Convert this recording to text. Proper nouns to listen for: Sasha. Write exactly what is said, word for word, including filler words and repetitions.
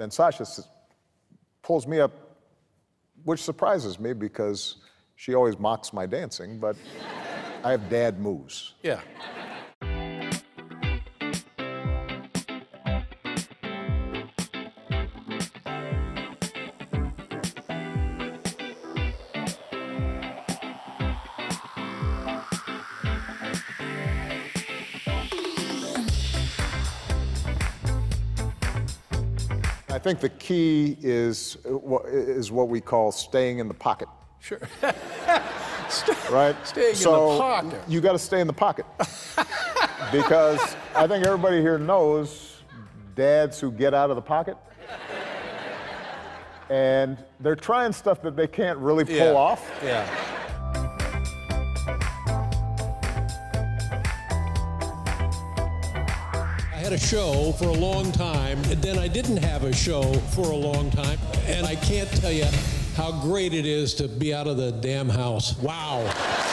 then Sasha pulls me up, which surprises me because she always mocks my dancing, but I have dad moves. Yeah. I think the key is, is what we call staying in the pocket. Sure. Stay, right? Staying so in the pocket. You got to stay in the pocket. Because I think everybody here knows dads who get out of the pocket. And they're trying stuff that they can't really pull yeah. off. Yeah. A show for a long time, then I didn't have a show for a long time, and I can't tell you how great it is to be out of the damn house. Wow.